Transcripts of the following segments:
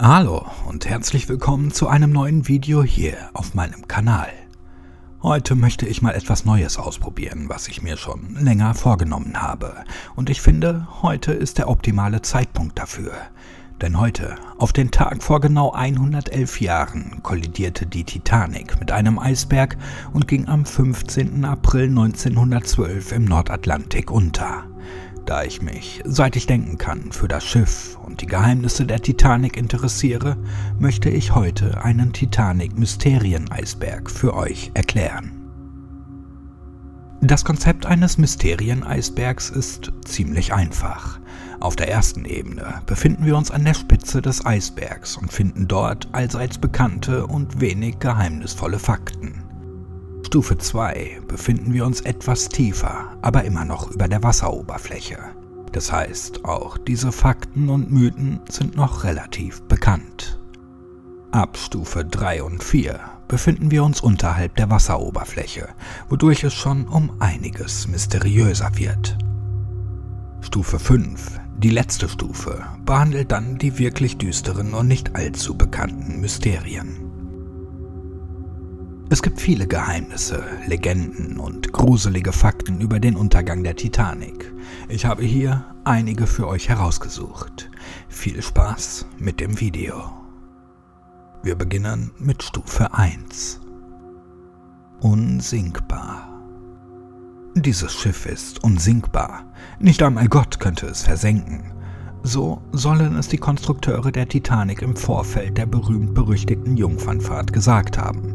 Hallo und herzlich willkommen zu einem neuen Video hier auf meinem Kanal. Heute möchte ich mal etwas Neues ausprobieren, was ich mir schon länger vorgenommen habe. Und ich finde, heute ist der optimale Zeitpunkt dafür. Denn heute, auf den Tag vor genau 111 Jahren, kollidierte die Titanic mit einem Eisberg und ging am 15. April 1912 im Nordatlantik unter. Da ich mich, seit ich denken kann, für das Schiff und die Geheimnisse der Titanic interessiere, möchte ich heute einen Titanic-Mysterieneisberg für euch erklären. Das Konzept eines Mysterieneisbergs ist ziemlich einfach. Auf der ersten Ebene befinden wir uns an der Spitze des Eisbergs und finden dort allseits bekannte und wenig geheimnisvolle Fakten. Stufe 2 befinden wir uns etwas tiefer, aber immer noch über der Wasseroberfläche. Das heißt, auch diese Fakten und Mythen sind noch relativ bekannt. Ab Stufe 3 und 4 befinden wir uns unterhalb der Wasseroberfläche, wodurch es schon um einiges mysteriöser wird. Stufe 5, die letzte Stufe, behandelt dann die wirklich düsteren und nicht allzu bekannten Mysterien. Es gibt viele Geheimnisse, Legenden und gruselige Fakten über den Untergang der Titanic. Ich habe hier einige für euch herausgesucht. Viel Spaß mit dem Video. Wir beginnen mit Stufe 1. Unsinkbar. Dieses Schiff ist unsinkbar. Nicht einmal Gott könnte es versenken. So sollen es die Konstrukteure der Titanic im Vorfeld der berühmt-berüchtigten Jungfernfahrt gesagt haben.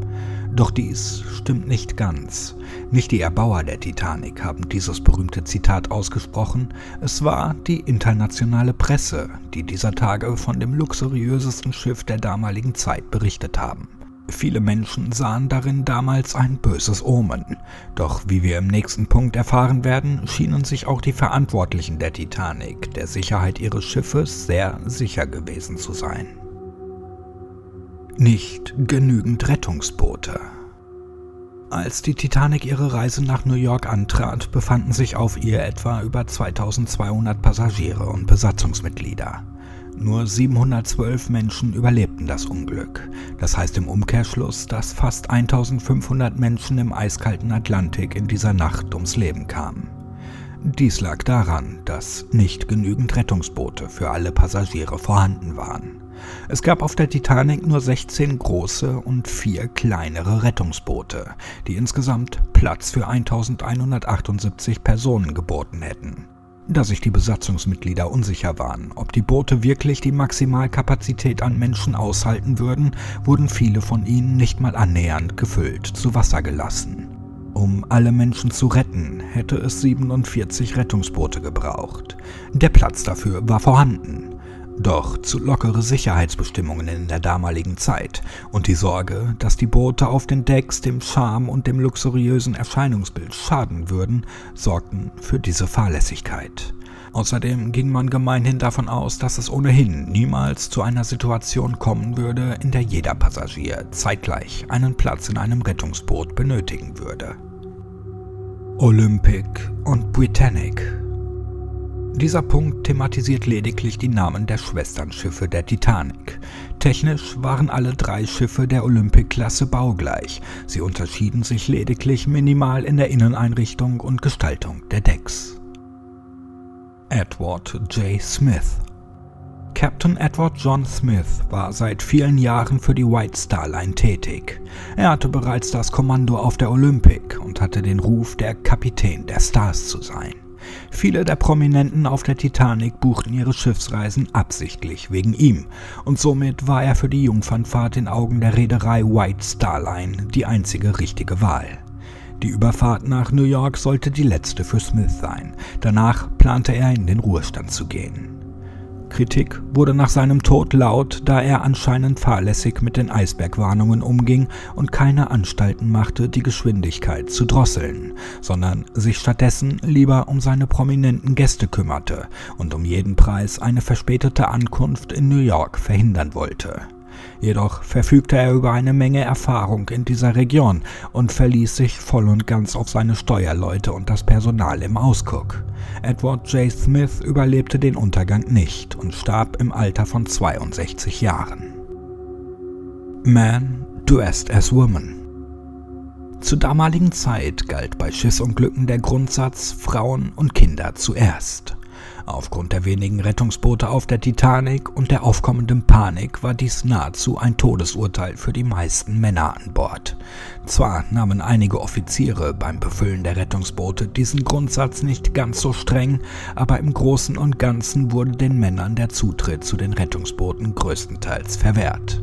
Doch dies stimmt nicht ganz. Nicht die Erbauer der Titanic haben dieses berühmte Zitat ausgesprochen, es war die internationale Presse, die dieser Tage von dem luxuriösesten Schiff der damaligen Zeit berichtet haben. Viele Menschen sahen darin damals ein böses Omen. Doch wie wir im nächsten Punkt erfahren werden, schienen sich auch die Verantwortlichen der Titanic der Sicherheit ihres Schiffes sehr sicher gewesen zu sein. Nicht genügend Rettungsboote. Als die Titanic ihre Reise nach New York antrat, befanden sich auf ihr etwa über 2200 Passagiere und Besatzungsmitglieder. Nur 712 Menschen überlebten das Unglück. Das heißt im Umkehrschluss, dass fast 1500 Menschen im eiskalten Atlantik in dieser Nacht ums Leben kamen. Dies lag daran, dass nicht genügend Rettungsboote für alle Passagiere vorhanden waren. Es gab auf der Titanic nur 16 große und 4 kleinere Rettungsboote, die insgesamt Platz für 1178 Personen geboten hätten. Da sich die Besatzungsmitglieder unsicher waren, ob die Boote wirklich die Maximalkapazität an Menschen aushalten würden, wurden viele von ihnen nicht mal annähernd gefüllt zu Wasser gelassen. Um alle Menschen zu retten, hätte es 47 Rettungsboote gebraucht. Der Platz dafür war vorhanden. Doch zu lockere Sicherheitsbestimmungen in der damaligen Zeit und die Sorge, dass die Boote auf den Decks dem Charme und dem luxuriösen Erscheinungsbild schaden würden, sorgten für diese Fahrlässigkeit. Außerdem ging man gemeinhin davon aus, dass es ohnehin niemals zu einer Situation kommen würde, in der jeder Passagier zeitgleich einen Platz in einem Rettungsboot benötigen würde. Olympic und Britannic. Dieser Punkt thematisiert lediglich die Namen der Schwesternschiffe der Titanic. Technisch waren alle drei Schiffe der Olympic-Klasse baugleich. Sie unterschieden sich lediglich minimal in der Inneneinrichtung und Gestaltung der Decks. Edward J. Smith. Captain Edward John Smith war seit vielen Jahren für die White Star Line tätig. Er hatte bereits das Kommando auf der Olympic und hatte den Ruf, der Kapitän der Stars zu sein. Viele der Prominenten auf der Titanic buchten ihre Schiffsreisen absichtlich wegen ihm und somit war er für die Jungfernfahrt in Augen der Reederei White Star Line die einzige richtige Wahl. Die Überfahrt nach New York sollte die letzte für Smith sein, danach plante er in den Ruhestand zu gehen. Kritik wurde nach seinem Tod laut, da er anscheinend fahrlässig mit den Eisbergwarnungen umging und keine Anstalten machte, die Geschwindigkeit zu drosseln, sondern sich stattdessen lieber um seine prominenten Gäste kümmerte und um jeden Preis eine verspätete Ankunft in New York verhindern wollte. Jedoch verfügte er über eine Menge Erfahrung in dieser Region und verließ sich voll und ganz auf seine Steuerleute und das Personal im Ausguck. Edward J. Smith überlebte den Untergang nicht und starb im Alter von 62 Jahren. Man dressed as woman. Zur damaligen Zeit galt bei Schiffsunglücken der Grundsatz Frauen und Kinder zuerst. Aufgrund der wenigen Rettungsboote auf der Titanic und der aufkommenden Panik war dies nahezu ein Todesurteil für die meisten Männer an Bord. Zwar nahmen einige Offiziere beim Befüllen der Rettungsboote diesen Grundsatz nicht ganz so streng, aber im Großen und Ganzen wurde den Männern der Zutritt zu den Rettungsbooten größtenteils verwehrt.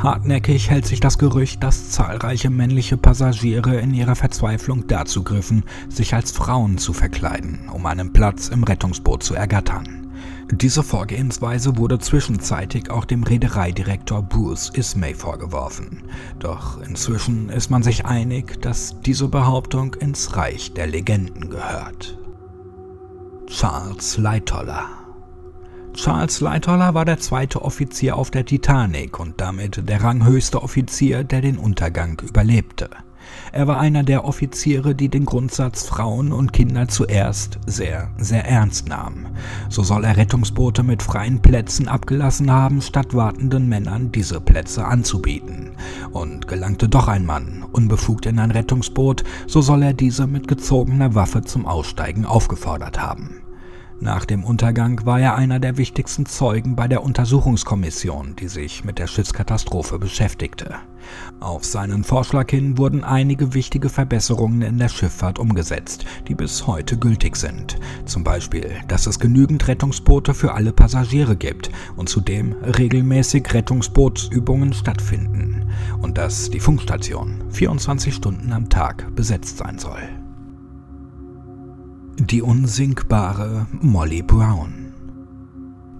Hartnäckig hält sich das Gerücht, dass zahlreiche männliche Passagiere in ihrer Verzweiflung dazu griffen, sich als Frauen zu verkleiden, um einen Platz im Rettungsboot zu ergattern. Diese Vorgehensweise wurde zwischenzeitlich auch dem Reedereidirektor Bruce Ismay vorgeworfen. Doch inzwischen ist man sich einig, dass diese Behauptung ins Reich der Legenden gehört. Charles Lightoller. Charles Lightoller war der zweite Offizier auf der Titanic und damit der ranghöchste Offizier, der den Untergang überlebte. Er war einer der Offiziere, die den Grundsatz Frauen und Kinder zuerst sehr, sehr ernst nahmen. So soll er Rettungsboote mit freien Plätzen abgelassen haben, statt wartenden Männern diese Plätze anzubieten. Und gelangte doch ein Mann, unbefugt in ein Rettungsboot, so soll er diese mit gezogener Waffe zum Aussteigen aufgefordert haben. Nach dem Untergang war er einer der wichtigsten Zeugen bei der Untersuchungskommission, die sich mit der Schiffskatastrophe beschäftigte. Auf seinen Vorschlag hin wurden einige wichtige Verbesserungen in der Schifffahrt umgesetzt, die bis heute gültig sind. Zum Beispiel, dass es genügend Rettungsboote für alle Passagiere gibt und zudem regelmäßig Rettungsbootsübungen stattfinden. Und dass die Funkstation 24 Stunden am Tag besetzt sein soll. Die unsinkbare Molly Brown.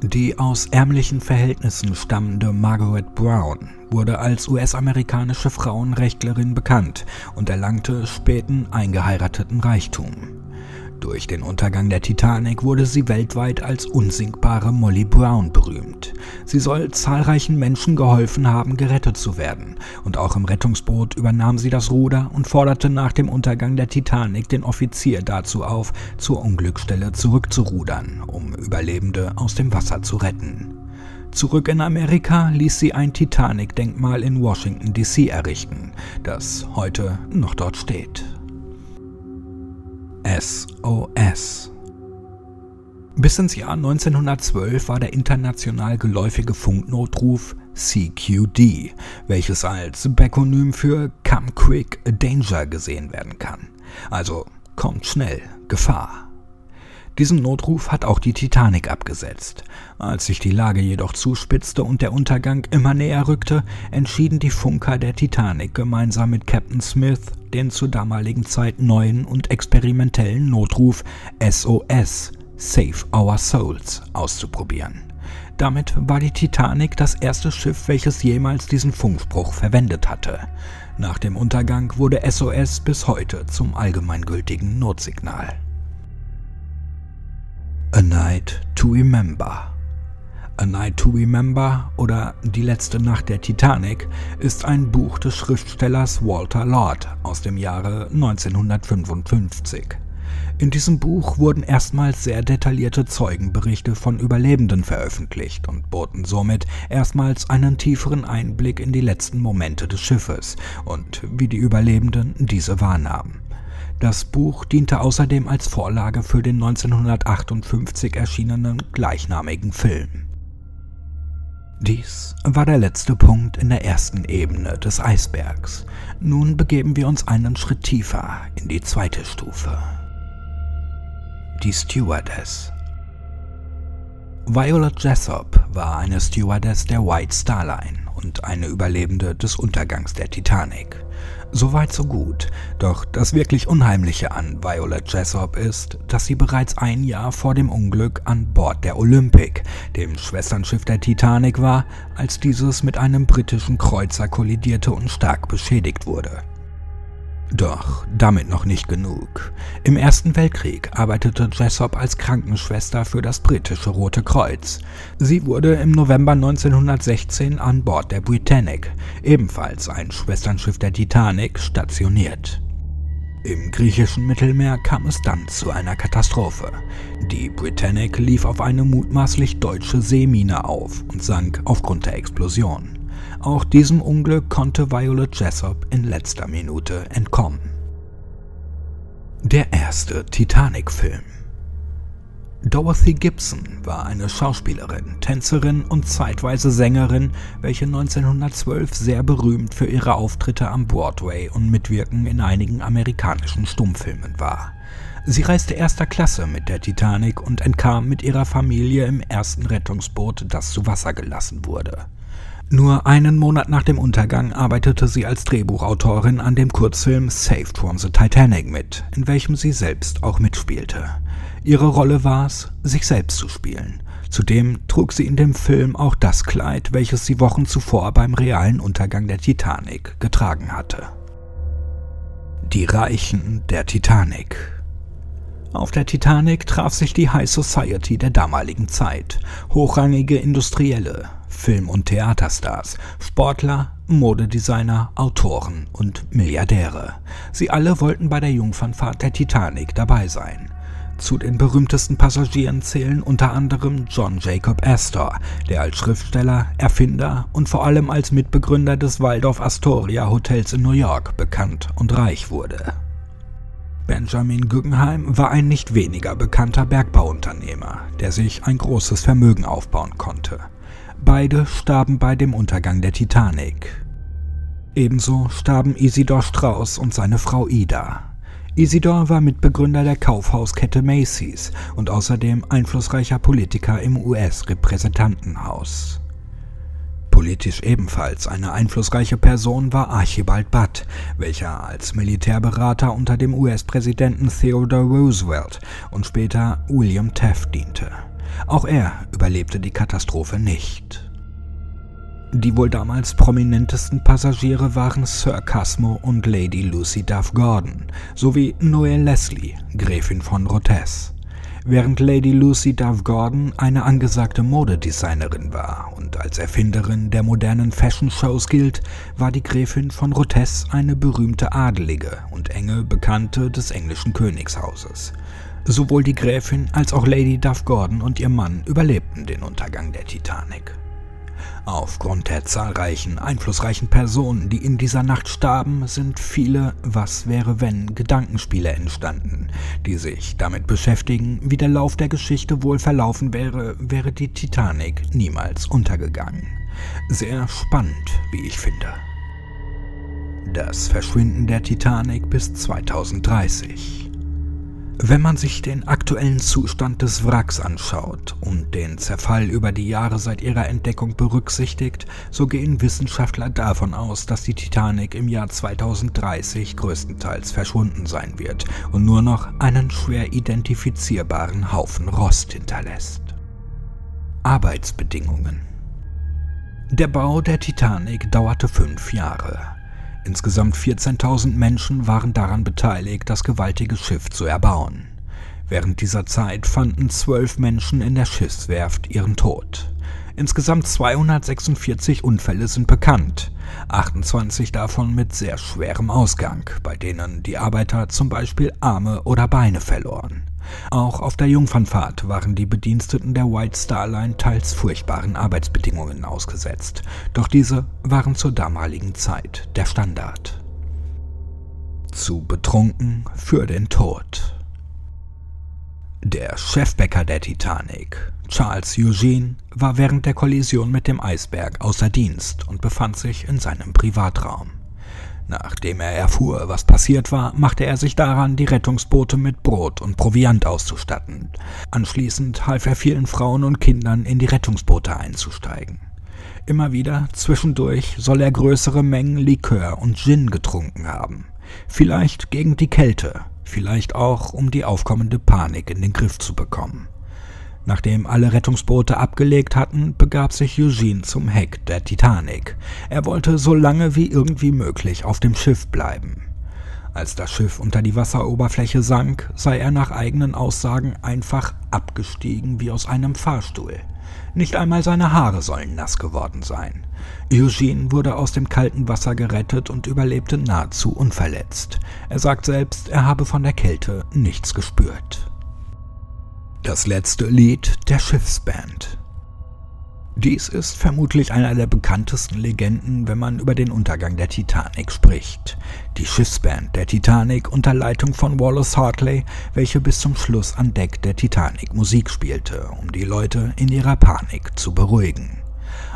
Die aus ärmlichen Verhältnissen stammende Margaret Brown wurde als US-amerikanische Frauenrechtlerin bekannt und erlangte späten eingeheirateten Reichtum. Durch den Untergang der Titanic wurde sie weltweit als unsinkbare Molly Brown berühmt. Sie soll zahlreichen Menschen geholfen haben, gerettet zu werden. Und auch im Rettungsboot übernahm sie das Ruder und forderte nach dem Untergang der Titanic den Offizier dazu auf, zur Unglücksstelle zurückzurudern, um Überlebende aus dem Wasser zu retten. Zurück in Amerika ließ sie ein Titanic-Denkmal in Washington D.C. errichten, das heute noch dort steht. SOS. Bis ins Jahr 1912 war der international geläufige Funknotruf CQD, welches als Backonym für Come Quick Danger gesehen werden kann. Also kommt schnell, Gefahr. Diesen Notruf hat auch die Titanic abgesetzt. Als sich die Lage jedoch zuspitzte und der Untergang immer näher rückte, entschieden die Funker der Titanic gemeinsam mit Captain Smith, den zur damaligen Zeit neuen und experimentellen Notruf SOS, Save Our Souls, auszuprobieren. Damit war die Titanic das erste Schiff, welches jemals diesen Funkspruch verwendet hatte. Nach dem Untergang wurde SOS bis heute zum allgemeingültigen Notsignal. A Night to Remember. A Night to Remember oder Die letzte Nacht der Titanic ist ein Buch des Schriftstellers Walter Lord aus dem Jahre 1955. In diesem Buch wurden erstmals sehr detaillierte Zeugenberichte von Überlebenden veröffentlicht und boten somit erstmals einen tieferen Einblick in die letzten Momente des Schiffes und wie die Überlebenden diese wahrnahmen. Das Buch diente außerdem als Vorlage für den 1958 erschienenen gleichnamigen Film. Dies war der letzte Punkt in der ersten Ebene des Eisbergs. Nun begeben wir uns einen Schritt tiefer in die zweite Stufe. Die Stewardess. Violet Jessop war eine Stewardess der White Star Line und eine Überlebende des Untergangs der Titanic. Soweit so gut, doch das wirklich Unheimliche an Violet Jessop ist, dass sie bereits ein Jahr vor dem Unglück an Bord der Olympic, dem Schwesternschiff der Titanic, war, als dieses mit einem britischen Kreuzer kollidierte und stark beschädigt wurde. Doch damit noch nicht genug. Im Ersten Weltkrieg arbeitete Jessop als Krankenschwester für das britische Rote Kreuz. Sie wurde im November 1916 an Bord der Britannic, ebenfalls ein Schwesternschiff der Titanic, stationiert. Im griechischen Mittelmeer kam es dann zu einer Katastrophe. Die Britannic lief auf eine mutmaßlich deutsche Seemine auf und sank aufgrund der Explosion. Auch diesem Unglück konnte Violet Jessop in letzter Minute entkommen. Der erste Titanic-Film. Dorothy Gibson war eine Schauspielerin, Tänzerin und zeitweise Sängerin, welche 1912 sehr berühmt für ihre Auftritte am Broadway und Mitwirken in einigen amerikanischen Stummfilmen war. Sie reiste erster Klasse mit der Titanic und entkam mit ihrer Familie im ersten Rettungsboot, das zu Wasser gelassen wurde. Nur einen Monat nach dem Untergang arbeitete sie als Drehbuchautorin an dem Kurzfilm Saved from the Titanic mit, in welchem sie selbst auch mitspielte. Ihre Rolle war es, sich selbst zu spielen. Zudem trug sie in dem Film auch das Kleid, welches sie Wochen zuvor beim realen Untergang der Titanic getragen hatte. Die Reichen der Titanic. Auf der Titanic traf sich die High Society der damaligen Zeit, hochrangige Industrielle, Film- und Theaterstars, Sportler, Modedesigner, Autoren und Milliardäre. Sie alle wollten bei der Jungfernfahrt der Titanic dabei sein. Zu den berühmtesten Passagieren zählen unter anderem John Jacob Astor, der als Schriftsteller, Erfinder und vor allem als Mitbegründer des Waldorf Astoria Hotels in New York bekannt und reich wurde. Benjamin Guggenheim war ein nicht weniger bekannter Bergbauunternehmer, der sich ein großes Vermögen aufbauen konnte. Beide starben bei dem Untergang der Titanic. Ebenso starben Isidor Strauss und seine Frau Ida. Isidor war Mitbegründer der Kaufhauskette Macy's und außerdem einflussreicher Politiker im US-Repräsentantenhaus. Politisch ebenfalls eine einflussreiche Person war Archibald Butt, welcher als Militärberater unter dem US-Präsidenten Theodore Roosevelt und später William Taft diente. Auch er überlebte die Katastrophe nicht. Die wohl damals prominentesten Passagiere waren Sir Cosmo und Lady Lucy Duff Gordon sowie Noel Leslie, Gräfin von Rothes. Während Lady Lucy Duff Gordon eine angesagte Modedesignerin war und als Erfinderin der modernen Fashion-Shows gilt, war die Gräfin von Rothes eine berühmte Adelige und enge Bekannte des englischen Königshauses. Sowohl die Gräfin als auch Lady Duff Gordon und ihr Mann überlebten den Untergang der Titanic. Aufgrund der zahlreichen, einflussreichen Personen, die in dieser Nacht starben, sind viele Was-wäre-wenn-Gedankenspiele entstanden, die sich damit beschäftigen, wie der Lauf der Geschichte wohl verlaufen wäre, wäre die Titanic niemals untergegangen. Sehr spannend, wie ich finde. Das Verschwinden der Titanic bis 2030. Wenn man sich den aktuellen Zustand des Wracks anschaut und den Zerfall über die Jahre seit ihrer Entdeckung berücksichtigt, so gehen Wissenschaftler davon aus, dass die Titanic im Jahr 2030 größtenteils verschwunden sein wird und nur noch einen schwer identifizierbaren Haufen Rost hinterlässt. Arbeitsbedingungen. Der Bau der Titanic dauerte 5 Jahre. Insgesamt 14.000 Menschen waren daran beteiligt, das gewaltige Schiff zu erbauen. Während dieser Zeit fanden 12 Menschen in der Schiffswerft ihren Tod. Insgesamt 246 Unfälle sind bekannt, 28 davon mit sehr schwerem Ausgang, bei denen die Arbeiter zum Beispiel Arme oder Beine verloren. Auch auf der Jungfernfahrt waren die Bediensteten der White Star Line teils furchtbaren Arbeitsbedingungen ausgesetzt, doch diese waren zur damaligen Zeit der Standard. Zu betrunken für den Tod. Der Chefbäcker der Titanic, Charles Eugene, war während der Kollision mit dem Eisberg außer Dienst und befand sich in seinem Privatraum. Nachdem er erfuhr, was passiert war, machte er sich daran, die Rettungsboote mit Brot und Proviant auszustatten. Anschließend half er vielen Frauen und Kindern, in die Rettungsboote einzusteigen. Immer wieder zwischendurch soll er größere Mengen Likör und Gin getrunken haben. Vielleicht gegen die Kälte, vielleicht auch, um die aufkommende Panik in den Griff zu bekommen. Nachdem alle Rettungsboote abgelegt hatten, begab sich Eugene zum Heck der Titanic. Er wollte so lange wie irgendwie möglich auf dem Schiff bleiben. Als das Schiff unter die Wasseroberfläche sank, sei er nach eigenen Aussagen einfach abgestiegen wie aus einem Fahrstuhl. Nicht einmal seine Haare sollen nass geworden sein. Eugene wurde aus dem kalten Wasser gerettet und überlebte nahezu unverletzt. Er sagt selbst, er habe von der Kälte nichts gespürt. Das letzte Lied der Schiffsband. Dies ist vermutlich einer der bekanntesten Legenden, wenn man über den Untergang der Titanic spricht. Die Schiffsband der Titanic unter Leitung von Wallace Hartley, welche bis zum Schluss an Deck der Titanic Musik spielte, um die Leute in ihrer Panik zu beruhigen.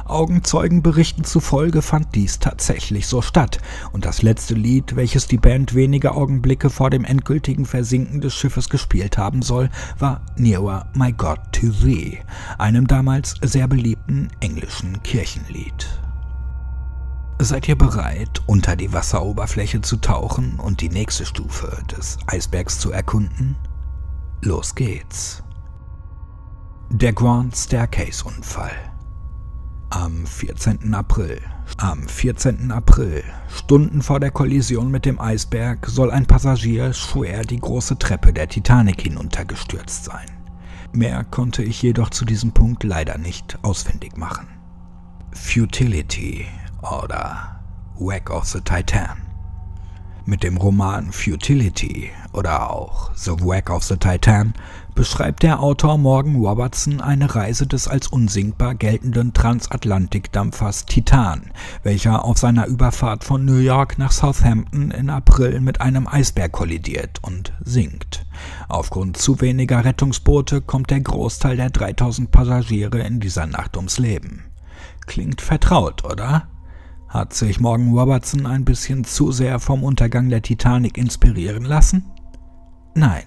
Augenzeugenberichten zufolge fand dies tatsächlich so statt und das letzte Lied, welches die Band wenige Augenblicke vor dem endgültigen Versinken des Schiffes gespielt haben soll, war Nearer My God to Thee, einem damals sehr beliebten englischen Kirchenlied. Seid ihr bereit, unter die Wasseroberfläche zu tauchen und die nächste Stufe des Eisbergs zu erkunden? Los geht's! Der Grand Staircase-Unfall. Am 14. April, Stunden vor der Kollision mit dem Eisberg, soll ein Passagier schwer die große Treppe der Titanic hinuntergestürzt sein. Mehr konnte ich jedoch zu diesem Punkt leider nicht ausfindig machen. Futility oder Wreck of the Titan. Mit dem Roman Futility oder auch The Wreck of the Titan beschreibt der Autor Morgan Robertson eine Reise des als unsinkbar geltenden Transatlantikdampfers Titan, welcher auf seiner Überfahrt von New York nach Southampton im April mit einem Eisberg kollidiert und sinkt. Aufgrund zu weniger Rettungsboote kommt der Großteil der 3000 Passagiere in dieser Nacht ums Leben. Klingt vertraut, oder? Hat sich Morgan Robertson ein bisschen zu sehr vom Untergang der Titanic inspirieren lassen? Nein.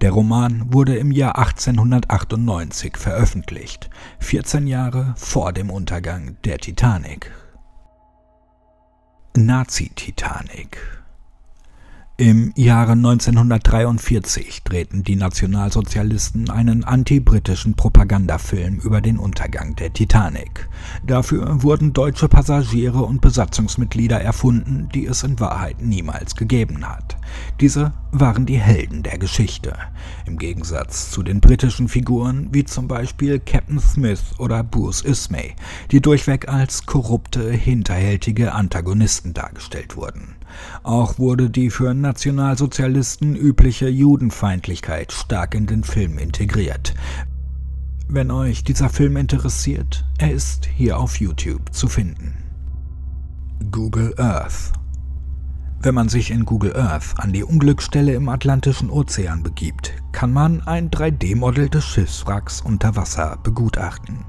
Der Roman wurde im Jahr 1898 veröffentlicht, 14 Jahre vor dem Untergang der Titanic. Nazi-Titanic. Im Jahre 1943 drehten die Nationalsozialisten einen antibritischen Propagandafilm über den Untergang der Titanic. Dafür wurden deutsche Passagiere und Besatzungsmitglieder erfunden, die es in Wahrheit niemals gegeben hat. Diese waren die Helden der Geschichte. Im Gegensatz zu den britischen Figuren wie zum Beispiel Captain Smith oder Bruce Ismay, die durchweg als korrupte, hinterhältige Antagonisten dargestellt wurden. Auch wurde die für Nationalsozialisten übliche Judenfeindlichkeit stark in den Film integriert. Wenn euch dieser Film interessiert, er ist hier auf YouTube zu finden. Google Earth. Wenn man sich in Google Earth an die Unglücksstelle im Atlantischen Ozean begibt, kann man ein 3D-Modell des Schiffswracks unter Wasser begutachten.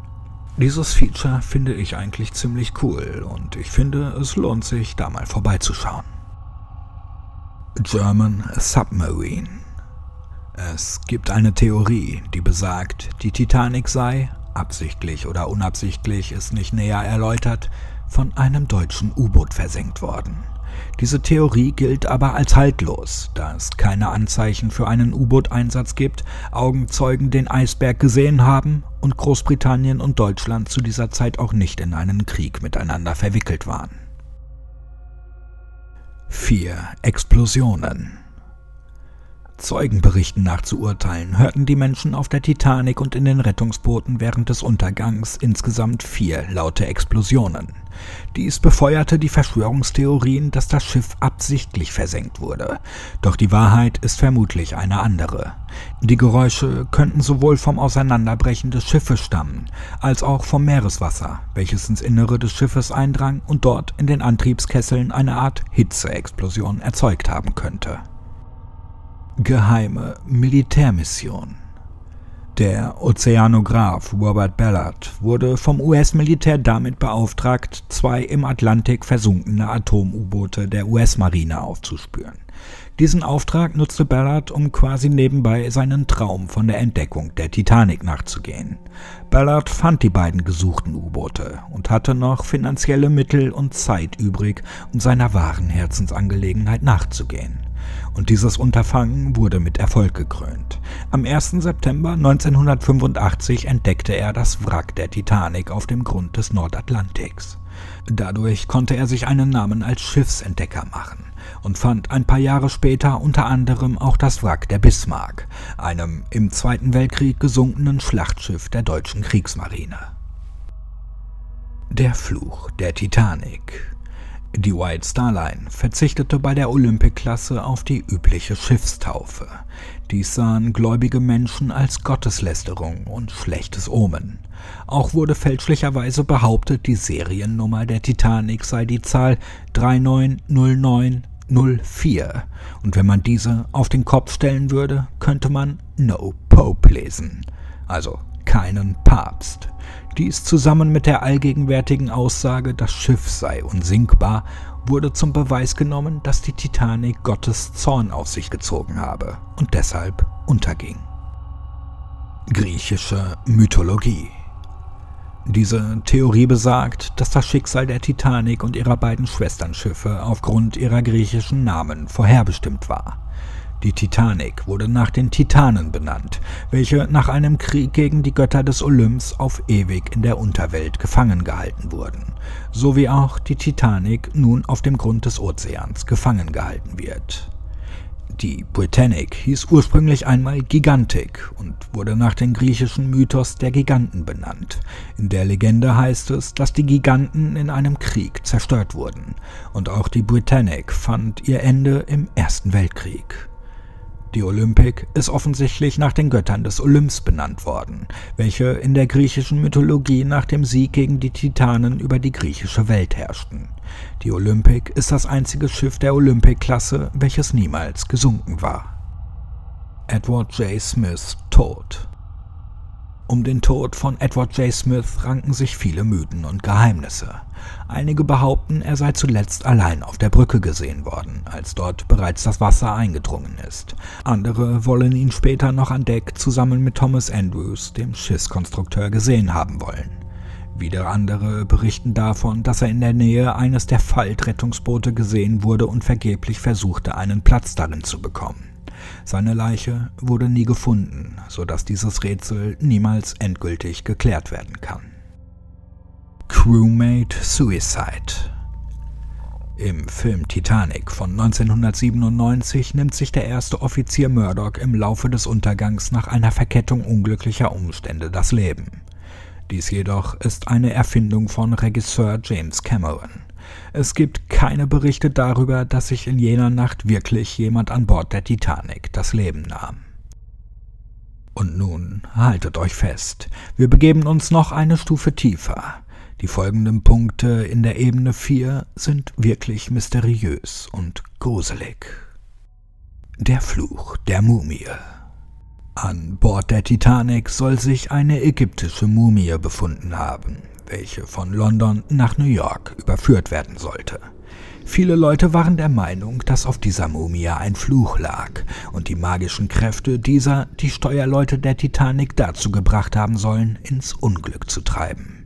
Dieses Feature finde ich eigentlich ziemlich cool und ich finde, es lohnt sich, da mal vorbeizuschauen. German Submarine. Es gibt eine Theorie, die besagt, die Titanic sei, absichtlich oder unabsichtlich ist nicht näher erläutert, von einem deutschen U-Boot versenkt worden. Diese Theorie gilt aber als haltlos, da es keine Anzeichen für einen U-Boot-Einsatz gibt, Augenzeugen den Eisberg gesehen haben und Großbritannien und Deutschland zu dieser Zeit auch nicht in einen Krieg miteinander verwickelt waren. 4 Explosionen. Zeugenberichten nach zu urteilen, hörten die Menschen auf der Titanic und in den Rettungsbooten während des Untergangs insgesamt 4 laute Explosionen. Dies befeuerte die Verschwörungstheorien, dass das Schiff absichtlich versenkt wurde. Doch die Wahrheit ist vermutlich eine andere. Die Geräusche könnten sowohl vom Auseinanderbrechen des Schiffes stammen, als auch vom Meereswasser, welches ins Innere des Schiffes eindrang und dort in den Antriebskesseln eine Art Hitzeexplosion erzeugt haben könnte. Geheime Militärmission. Der Ozeanograph Robert Ballard wurde vom US-Militär damit beauftragt, 2 im Atlantik versunkene Atom-U-Boote der US-Marine aufzuspüren. Diesen Auftrag nutzte Ballard, um quasi nebenbei seinen Traum von der Entdeckung der Titanic nachzugehen. Ballard fand die beiden gesuchten U-Boote und hatte noch finanzielle Mittel und Zeit übrig, um seiner wahren Herzensangelegenheit nachzugehen. Und dieses Unterfangen wurde mit Erfolg gekrönt. Am 1. September 1985 entdeckte er das Wrack der Titanic auf dem Grund des Nordatlantiks. Dadurch konnte er sich einen Namen als Schiffsentdecker machen und fand ein paar Jahre später unter anderem auch das Wrack der Bismarck, einem im Zweiten Weltkrieg gesunkenen Schlachtschiff der deutschen Kriegsmarine. Der Fluch der Titanic. Die White Star Line verzichtete bei der Olympic-Klasse auf die übliche Schiffstaufe. Dies sahen gläubige Menschen als Gotteslästerung und schlechtes Omen. Auch wurde fälschlicherweise behauptet, die Seriennummer der Titanic sei die Zahl 390904. Und wenn man diese auf den Kopf stellen würde, könnte man No Pope lesen. Also keinen Papst. Dies zusammen mit der allgegenwärtigen Aussage, das Schiff sei unsinkbar, wurde zum Beweis genommen, dass die Titanic Gottes Zorn auf sich gezogen habe und deshalb unterging. Griechische Mythologie. Diese Theorie besagt, dass das Schicksal der Titanic und ihrer beiden Schwesternschiffe aufgrund ihrer griechischen Namen vorherbestimmt war. Die Titanic wurde nach den Titanen benannt, welche nach einem Krieg gegen die Götter des Olymps auf ewig in der Unterwelt gefangen gehalten wurden, so wie auch die Titanic nun auf dem Grund des Ozeans gefangen gehalten wird. Die Britannic hieß ursprünglich einmal Gigantic und wurde nach dem griechischen Mythos der Giganten benannt. In der Legende heißt es, dass die Giganten in einem Krieg zerstört wurden, und auch die Britannic fand ihr Ende im Ersten Weltkrieg. Die Olympic ist offensichtlich nach den Göttern des Olymps benannt worden, welche in der griechischen Mythologie nach dem Sieg gegen die Titanen über die griechische Welt herrschten. Die Olympic ist das einzige Schiff der Olympic-Klasse, welches niemals gesunken war. Edward J. Smiths Tod. Um den Tod von Edward J. Smith ranken sich viele Mythen und Geheimnisse. Einige behaupten, er sei zuletzt allein auf der Brücke gesehen worden, als dort bereits das Wasser eingedrungen ist. Andere wollen ihn später noch an Deck zusammen mit Thomas Andrews, dem Schiffskonstrukteur, gesehen haben wollen. Wieder andere berichten davon, dass er in der Nähe eines der Faltrettungsboote gesehen wurde und vergeblich versuchte, einen Platz darin zu bekommen. Seine Leiche wurde nie gefunden, sodass dieses Rätsel niemals endgültig geklärt werden kann. Crewmate Suicide. Im Film Titanic von 1997 nimmt sich der erste Offizier Murdoch im Laufe des Untergangs nach einer Verkettung unglücklicher Umstände das Leben. Dies jedoch ist eine Erfindung von Regisseur James Cameron. Es gibt keine Berichte darüber, dass sich in jener Nacht wirklich jemand an Bord der Titanic das Leben nahm. Und nun haltet euch fest, wir begeben uns noch eine Stufe tiefer. Die folgenden Punkte in der Ebene 4 sind wirklich mysteriös und gruselig. Der Fluch der Mumie. An Bord der Titanic soll sich eine ägyptische Mumie befunden haben, welche von London nach New York überführt werden sollte. Viele Leute waren der Meinung, dass auf dieser Mumie ein Fluch lag und die magischen Kräfte dieser die Steuerleute der Titanic dazu gebracht haben sollen, ins Unglück zu treiben.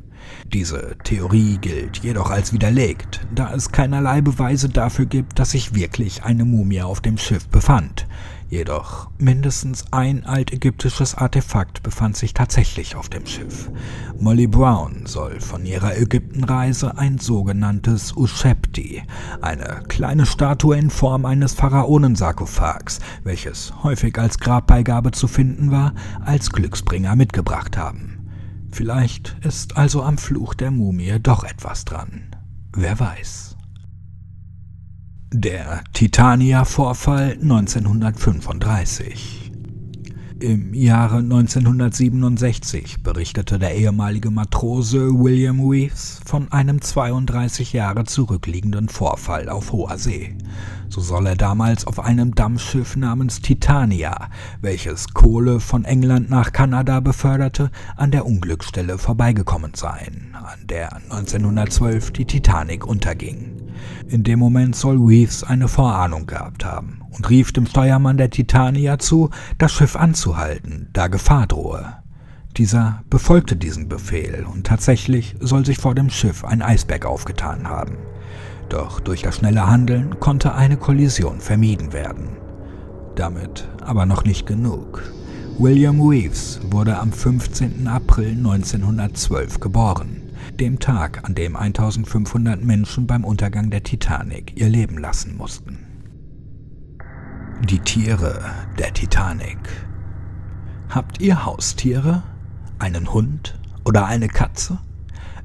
Diese Theorie gilt jedoch als widerlegt, da es keinerlei Beweise dafür gibt, dass sich wirklich eine Mumie auf dem Schiff befand. Jedoch mindestens ein altägyptisches Artefakt befand sich tatsächlich auf dem Schiff. Molly Brown soll von ihrer Ägyptenreise ein sogenanntes Ushebti, eine kleine Statue in Form eines Pharaonensarkophags, welches häufig als Grabbeigabe zu finden war, als Glücksbringer mitgebracht haben. Vielleicht ist also am Fluch der Mumie doch etwas dran. Wer weiß. Der Titania-Vorfall 1935. Im Jahre 1967 berichtete der ehemalige Matrose William Reeves von einem 32 Jahre zurückliegenden Vorfall auf hoher See. So soll er damals auf einem Dampfschiff namens Titania, welches Kohle von England nach Kanada beförderte, an der Unglücksstelle vorbeigekommen sein, an der 1912 die Titanic unterging. In dem Moment soll Reeves eine Vorahnung gehabt haben und rief dem Steuermann der Titania zu, das Schiff anzuhalten, da Gefahr drohe. Dieser befolgte diesen Befehl und tatsächlich soll sich vor dem Schiff ein Eisberg aufgetan haben. Doch durch das schnelle Handeln konnte eine Kollision vermieden werden. Damit aber noch nicht genug. William Reeves wurde am 15. April 1912 geboren. dem Tag, an dem 1500 Menschen beim Untergang der Titanic ihr Leben lassen mussten. Die Tiere der Titanic. Habt ihr Haustiere? Einen Hund oder eine Katze?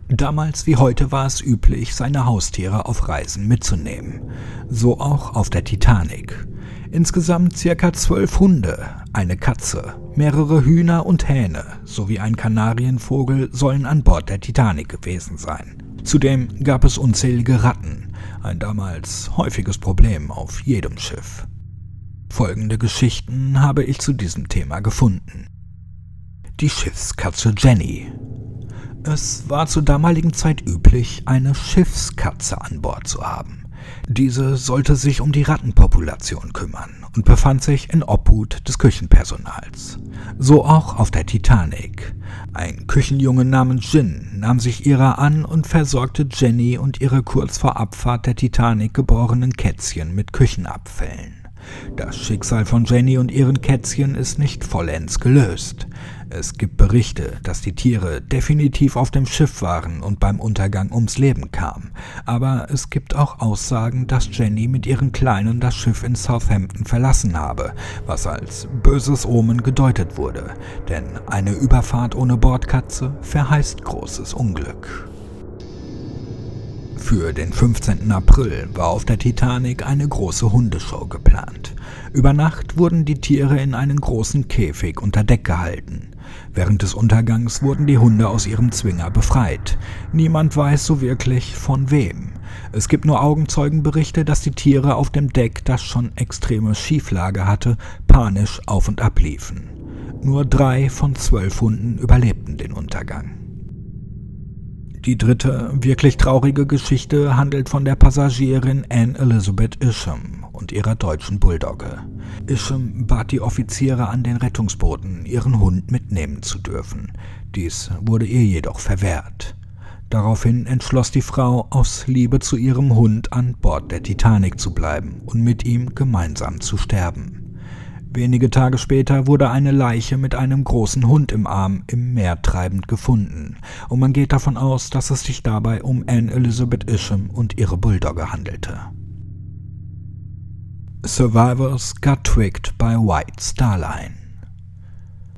Damals wie heute war es üblich, seine Haustiere auf Reisen mitzunehmen. So auch auf der Titanic. Insgesamt ca. 12 Hunde, eine Katze, mehrere Hühner und Hähne sowie ein Kanarienvogel sollen an Bord der Titanic gewesen sein. Zudem gab es unzählige Ratten, ein damals häufiges Problem auf jedem Schiff. Folgende Geschichten habe ich zu diesem Thema gefunden. Die Schiffskatze Jenny. Es war zur damaligen Zeit üblich, eine Schiffskatze an Bord zu haben. Diese sollte sich um die Rattenpopulation kümmern und befand sich in Obhut des Küchenpersonals. So auch auf der Titanic. Ein Küchenjunge namens Jin nahm sich ihrer an und versorgte Jenny und ihre kurz vor Abfahrt der Titanic geborenen Kätzchen mit Küchenabfällen. Das Schicksal von Jenny und ihren Kätzchen ist nicht vollends gelöst. Es gibt Berichte, dass die Tiere definitiv auf dem Schiff waren und beim Untergang ums Leben kamen. Aber es gibt auch Aussagen, dass Jenny mit ihren Kleinen das Schiff in Southampton verlassen habe, was als böses Omen gedeutet wurde. Denn eine Überfahrt ohne Bordkatze verheißt großes Unglück. Für den 15. April war auf der Titanic eine große Hundeshow geplant. Über Nacht wurden die Tiere in einen großen Käfig unter Deck gehalten. Während des Untergangs wurden die Hunde aus ihrem Zwinger befreit. Niemand weiß so wirklich von wem. Es gibt nur Augenzeugenberichte, dass die Tiere auf dem Deck, das schon extreme Schieflage hatte, panisch auf und ab liefen. Nur 3 von 12 Hunden überlebten den Untergang. Die dritte, wirklich traurige Geschichte handelt von der Passagierin Anne Elizabeth Isham und ihrer deutschen Bulldogge. Isham bat die Offiziere an, den Rettungsbooten ihren Hund mitnehmen zu dürfen. Dies wurde ihr jedoch verwehrt. Daraufhin entschloss die Frau, aus Liebe zu ihrem Hund an Bord der Titanic zu bleiben und mit ihm gemeinsam zu sterben. Wenige Tage später wurde eine Leiche mit einem großen Hund im Arm im Meer treibend gefunden und man geht davon aus, dass es sich dabei um Anne Elizabeth Isham und ihre Bulldogge handelte. Survivors got twigged by White Star Line.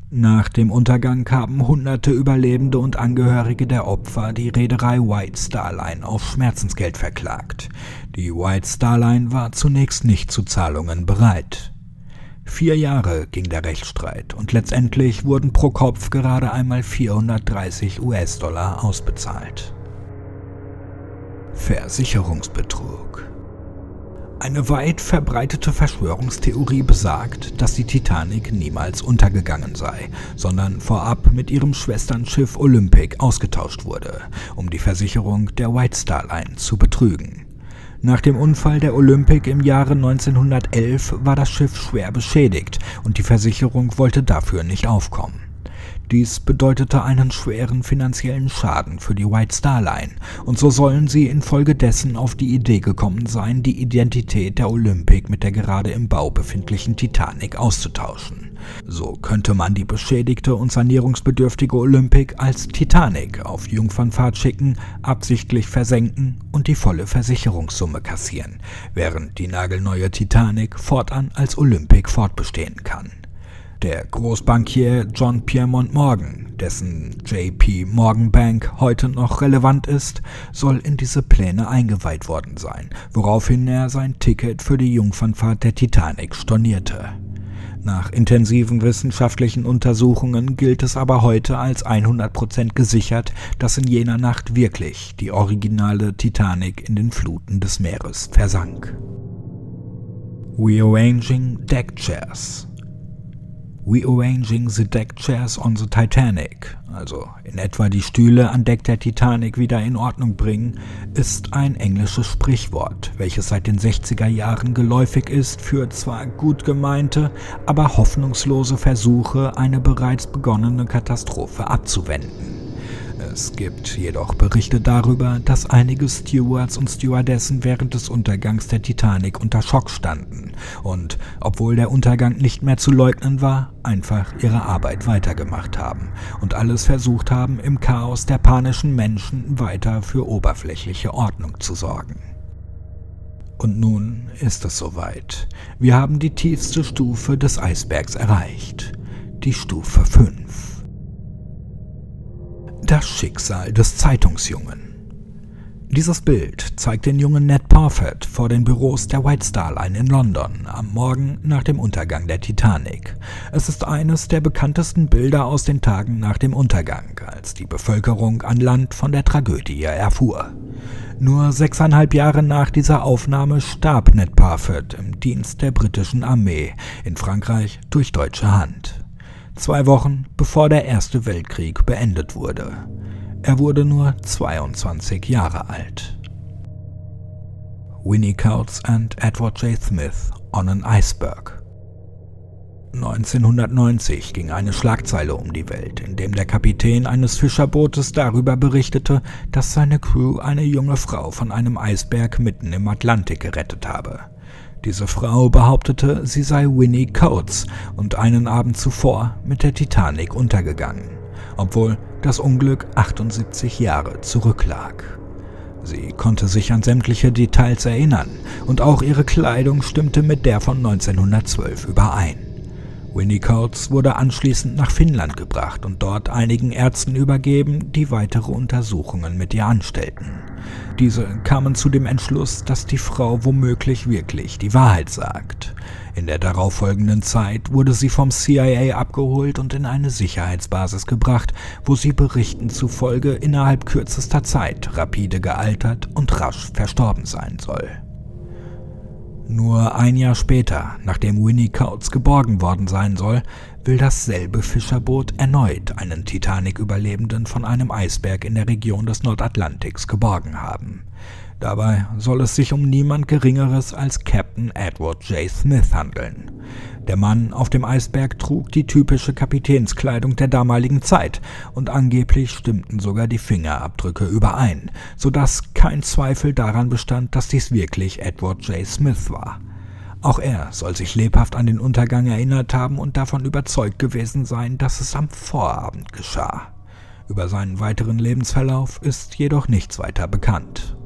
Nach dem Untergang haben hunderte Überlebende und Angehörige der Opfer die Reederei White Star Line auf Schmerzensgeld verklagt. Die White Star Line war zunächst nicht zu Zahlungen bereit. 4 Jahre ging der Rechtsstreit und letztendlich wurden pro Kopf gerade einmal 430 US-Dollar ausbezahlt. Versicherungsbetrug. Eine weit verbreitete Verschwörungstheorie besagt, dass die Titanic niemals untergegangen sei, sondern vorab mit ihrem Schwesternschiff Olympic ausgetauscht wurde, um die Versicherung der White Star Line zu betrügen. Nach dem Unfall der Olympic im Jahre 1911 war das Schiff schwer beschädigt und die Versicherung wollte dafür nicht aufkommen. Dies bedeutete einen schweren finanziellen Schaden für die White Star Line und so sollen sie infolgedessen auf die Idee gekommen sein, die Identität der Olympic mit der gerade im Bau befindlichen Titanic auszutauschen. So könnte man die beschädigte und sanierungsbedürftige Olympic als Titanic auf Jungfernfahrt schicken, absichtlich versenken und die volle Versicherungssumme kassieren, während die nagelneue Titanic fortan als Olympic fortbestehen kann. Der Großbankier John Pierpont Morgan, dessen JP Morgan Bank heute noch relevant ist, soll in diese Pläne eingeweiht worden sein, woraufhin er sein Ticket für die Jungfernfahrt der Titanic stornierte. Nach intensiven wissenschaftlichen Untersuchungen gilt es aber heute als 100% gesichert, dass in jener Nacht wirklich die originale Titanic in den Fluten des Meeres versank. Rearranging Deck Chairs. Rearranging the deck chairs on the Titanic, also in etwa die Stühle an Deck der Titanic wieder in Ordnung bringen, ist ein englisches Sprichwort, welches seit den 60er Jahren geläufig ist für zwar gut gemeinte, aber hoffnungslose Versuche, eine bereits begonnene Katastrophe abzuwenden. Es gibt jedoch Berichte darüber, dass einige Stewards und Stewardessen während des Untergangs der Titanic unter Schock standen und, obwohl der Untergang nicht mehr zu leugnen war, einfach ihre Arbeit weitergemacht haben und alles versucht haben, im Chaos der panischen Menschen weiter für oberflächliche Ordnung zu sorgen. Und nun ist es soweit. Wir haben die tiefste Stufe des Eisbergs erreicht, die Stufe 5. Das Schicksal des Zeitungsjungen. Dieses Bild zeigt den jungen Ned Parfitt vor den Büros der White Star Line in London am Morgen nach dem Untergang der Titanic. Es ist eines der bekanntesten Bilder aus den Tagen nach dem Untergang, als die Bevölkerung an Land von der Tragödie erfuhr. Nur 6,5 Jahre nach dieser Aufnahme starb Ned Parfitt im Dienst der britischen Armee in Frankreich durch deutsche Hand. 2 Wochen bevor der Erste Weltkrieg beendet wurde. Er wurde nur 22 Jahre alt. Winnie Coates and Edward J. Smith on an Iceberg. 1990 ging eine Schlagzeile um die Welt, in dem der Kapitän eines Fischerbootes darüber berichtete, dass seine Crew eine junge Frau von einem Eisberg mitten im Atlantik gerettet habe. Diese Frau behauptete, sie sei Winnie Coates und einen Abend zuvor mit der Titanic untergegangen, obwohl das Unglück 78 Jahre zurücklag. Sie konnte sich an sämtliche Details erinnern und auch ihre Kleidung stimmte mit der von 1912 überein. Winnie Coates wurde anschließend nach Finnland gebracht und dort einigen Ärzten übergeben, die weitere Untersuchungen mit ihr anstellten. Diese kamen zu dem Entschluss, dass die Frau womöglich wirklich die Wahrheit sagt. In der darauffolgenden Zeit wurde sie vom CIA abgeholt und in eine Sicherheitsbasis gebracht, wo sie Berichten zufolge innerhalb kürzester Zeit rapide gealtert und rasch verstorben sein soll. Nur ein Jahr später, nachdem Winnie Coates geborgen worden sein soll, will dasselbe Fischerboot erneut einen Titanic-Überlebenden von einem Eisberg in der Region des Nordatlantiks geborgen haben. Dabei soll es sich um niemand Geringeres als Captain Edward J. Smith handeln. Der Mann auf dem Eisberg trug die typische Kapitänskleidung der damaligen Zeit und angeblich stimmten sogar die Fingerabdrücke überein, sodass kein Zweifel daran bestand, dass dies wirklich Edward J. Smith war. Auch er soll sich lebhaft an den Untergang erinnert haben und davon überzeugt gewesen sein, dass es am Vorabend geschah. Über seinen weiteren Lebensverlauf ist jedoch nichts weiter bekannt.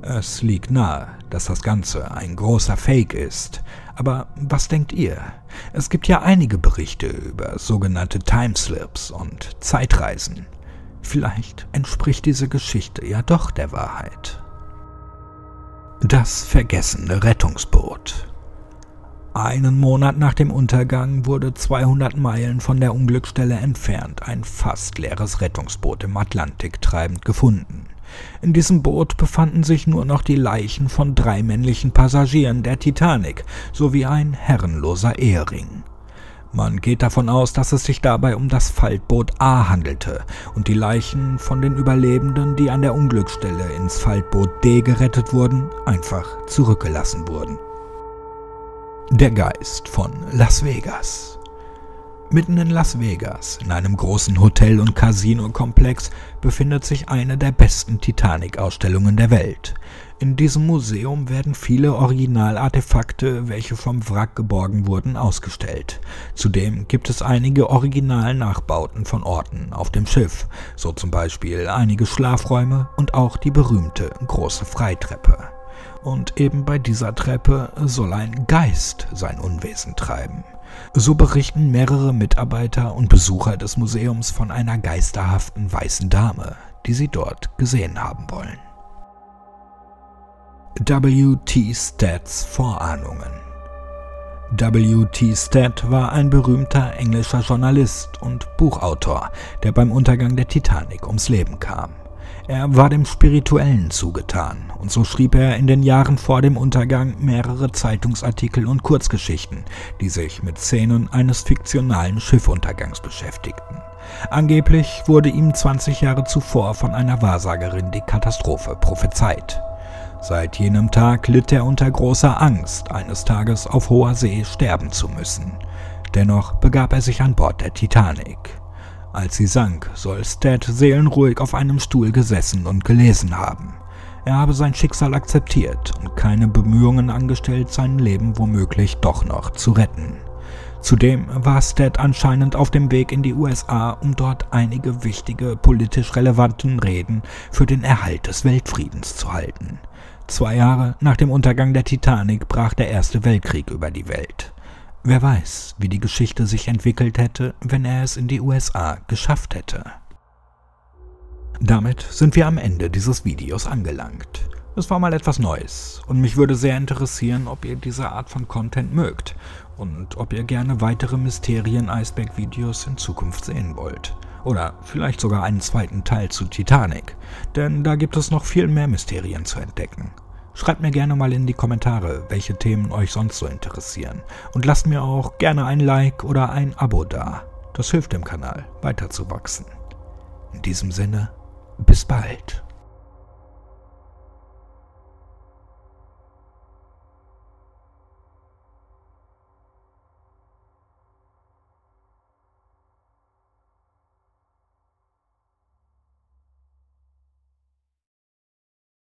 Es liegt nahe, dass das Ganze ein großer Fake ist. Aber was denkt ihr? Es gibt ja einige Berichte über sogenannte Timeslips und Zeitreisen. Vielleicht entspricht diese Geschichte ja doch der Wahrheit. Das vergessene Rettungsboot. Einen Monat nach dem Untergang wurde 200 Meilen von der Unglücksstelle entfernt ein fast leeres Rettungsboot im Atlantik treibend gefunden. In diesem Boot befanden sich nur noch die Leichen von 3 männlichen Passagieren der Titanic sowie ein herrenloser Ehering. Man geht davon aus, dass es sich dabei um das Faltboot A handelte und die Leichen von den Überlebenden, die an der Unglücksstelle ins Faltboot D gerettet wurden, einfach zurückgelassen wurden. Der Geist von Las Vegas. Mitten in Las Vegas, in einem großen Hotel- und Casino-Komplex, befindet sich eine der besten Titanic-Ausstellungen der Welt. In diesem Museum werden viele Originalartefakte, welche vom Wrack geborgen wurden, ausgestellt. Zudem gibt es einige Originalnachbauten von Orten auf dem Schiff, so zum Beispiel einige Schlafräume und auch die berühmte große Freitreppe. Und eben bei dieser Treppe soll ein Geist sein Unwesen treiben. So berichten mehrere Mitarbeiter und Besucher des Museums von einer geisterhaften weißen Dame, die sie dort gesehen haben wollen. W.T. Stads Vorahnungen. W.T. Stad war ein berühmter englischer Journalist und Buchautor, der beim Untergang der Titanic ums Leben kam. Er war dem Spirituellen zugetan und so schrieb er in den Jahren vor dem Untergang mehrere Zeitungsartikel und Kurzgeschichten, die sich mit Szenen eines fiktionalen Schiffuntergangs beschäftigten. Angeblich wurde ihm 20 Jahre zuvor von einer Wahrsagerin die Katastrophe prophezeit. Seit jenem Tag litt er unter großer Angst, eines Tages auf hoher See sterben zu müssen. Dennoch begab er sich an Bord der Titanic. Als sie sank, soll Sted seelenruhig auf einem Stuhl gesessen und gelesen haben. Er habe sein Schicksal akzeptiert und keine Bemühungen angestellt, sein Leben womöglich doch noch zu retten. Zudem war Sted anscheinend auf dem Weg in die USA, um dort einige wichtige, politisch relevanten Reden für den Erhalt des Weltfriedens zu halten. 2 Jahre nach dem Untergang der Titanic brach der Erste Weltkrieg über die Welt. Wer weiß, wie die Geschichte sich entwickelt hätte, wenn er es in die USA geschafft hätte. Damit sind wir am Ende dieses Videos angelangt. Es war mal etwas Neues und mich würde sehr interessieren, ob ihr diese Art von Content mögt und ob ihr gerne weitere Mysterien-Iceberg-Videos in Zukunft sehen wollt. Oder vielleicht sogar einen zweiten Teil zu Titanic, denn da gibt es noch viel mehr Mysterien zu entdecken. Schreibt mir gerne mal in die Kommentare, welche Themen euch sonst so interessieren und lasst mir auch gerne ein Like oder ein Abo da. Das hilft dem Kanal, weiterzuwachsen. In diesem Sinne, bis bald.